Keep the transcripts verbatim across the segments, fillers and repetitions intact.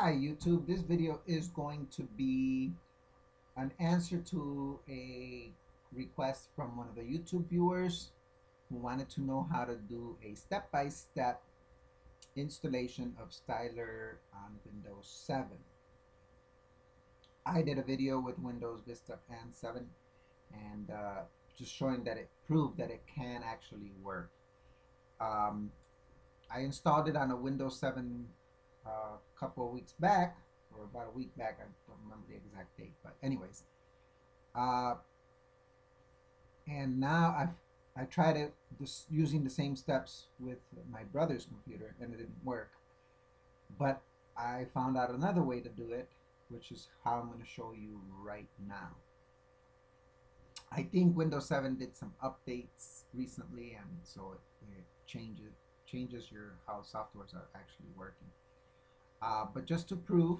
Hi YouTube, this video is going to be an answer to a request from one of the YouTube viewers who wanted to know how to do a step-by-step installation of Styler on Windows seven. I did a video with Windows Vista and seven and uh, just showing that it proved that it can actually work. Um, I installed it on a Windows seven a uh, couple of weeks back, or about a week back, I don't remember the exact date, but anyways. Uh, and now I've I tried it just using the same steps with my brother's computer and it didn't work. But I found out another way to do it, which is how I'm going to show you right now. I think Windows seven did some updates recently, and so it, it changes changes your how softwares are actually working. Uh, but just to prove,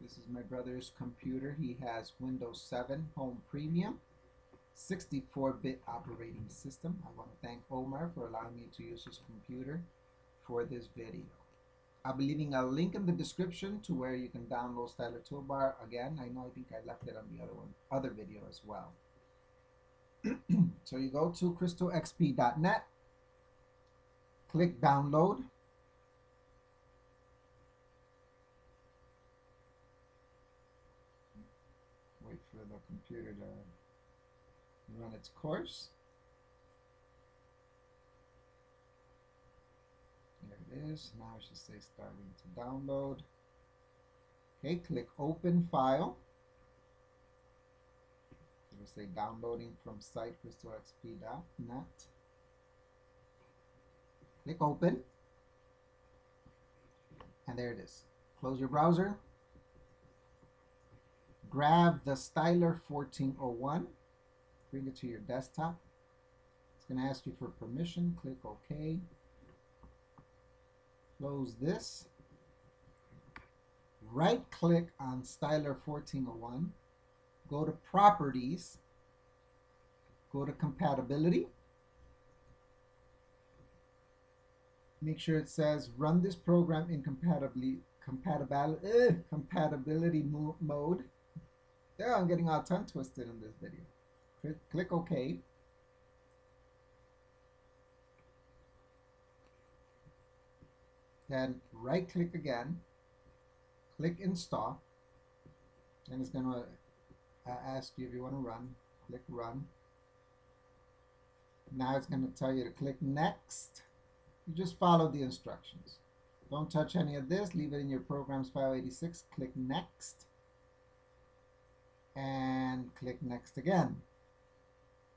this is my brother's computer. He has Windows seven Home Premium, sixty-four bit operating system. I want to thank Omar for allowing me to use his computer for this video. I'll be leaving a link in the description to where you can download Styler Toolbar. Again, I know I think I left it on the other one, other video as well. So you go to crystal x p dot net, click download. For the computer to run its course. There it is. Now it should say starting to download. Okay, click open file. It will say downloading from site crystal x p dot net. Click open. And there it is. Close your browser. Grab the Styler fourteen oh one, bring it to your desktop. It's going to ask you for permission. Click OK. Close this. Right click on Styler fourteen oh one. Go to Properties. Go to Compatibility. Make sure it says Run this program in compatibly, compatible, uh, compatibility mo mode. There, I'm getting all tongue twisted in this video. Click, click OK. Then right click again. Click install. And it's going to uh, ask you if you want to run. Click run. Now it's going to tell you to click next. You just follow the instructions. Don't touch any of this. Leave it in your programs file eighty-six. Click next. And click next again.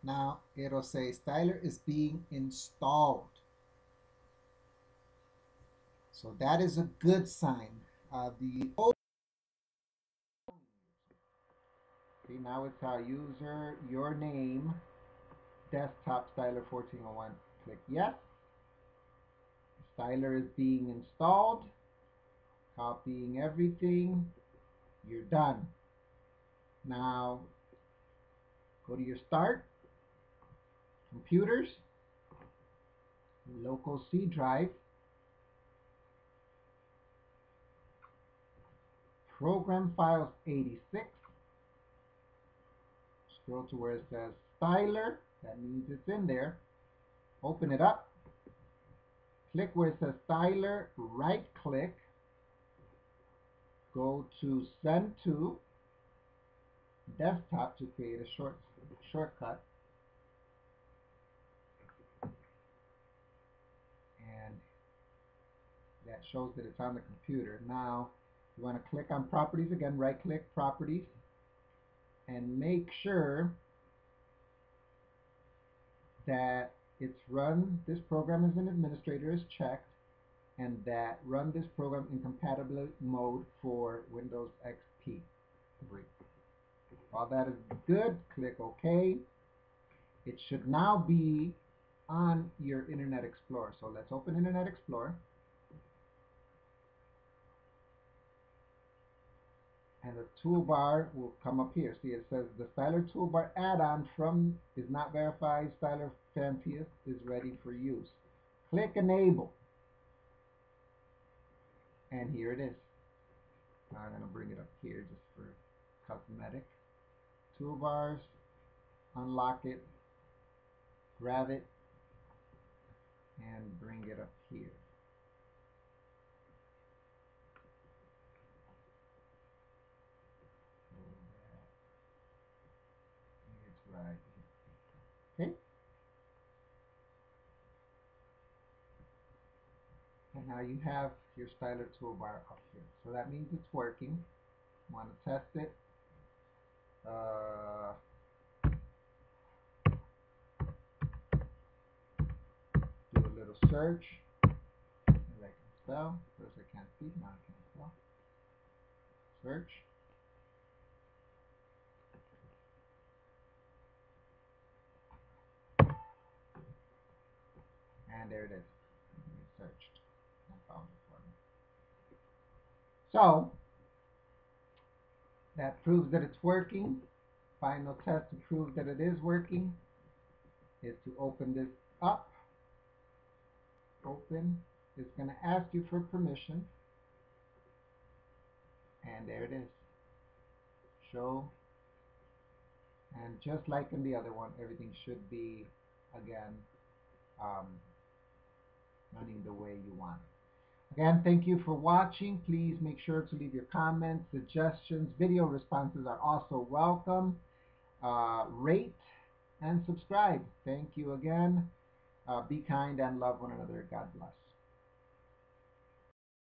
Now it'll say Styler is being installed. So that is a good sign. Uh, the old See, now it's our user, your name, desktop Styler fourteen oh one. Click yes. Styler is being installed. Copying everything. You're done. Now, go to your Start, Computers, Local C Drive, Program Files eighty-six, scroll to where it says Styler, that means it's in there, open it up, click where it says Styler, right click, go to Send To Desktop to create a short shortcut, and that shows that it's on the computer. Now you want to click on Properties again, right click Properties, and make sure that it's run this program as an administrator is checked, and that run this program in compatible mode for Windows X P three. All that is good. Click OK. It should now be on your Internet Explorer. So let's open Internet Explorer. And the toolbar will come up here. See, it says the Styler Toolbar add-on from is not verified. Styler Fantius is ready for use. Click Enable. And here it is. I'm going to bring it up here just for cosmetic. Toolbars, unlock it, grab it, and bring it up here. It's right here. Okay? And now you have your Styler toolbar up here. So that means it's working. You want to test it. Uh, do a little search. Maybe I can spell. First I can't speak, now I can spell. Search. And there it is. It searched and found it for me. So that proves that it's working. Final test to prove that it is working is to open this up. Open. It's going to ask you for permission. And there it is. Show. And just like in the other one, everything should be, again, um, running the way you want it. Again, thank you for watching. Please make sure to leave your comments, suggestions. Video responses are also welcome. Uh, rate and subscribe. Thank you again. Uh, be kind and love one another. God bless.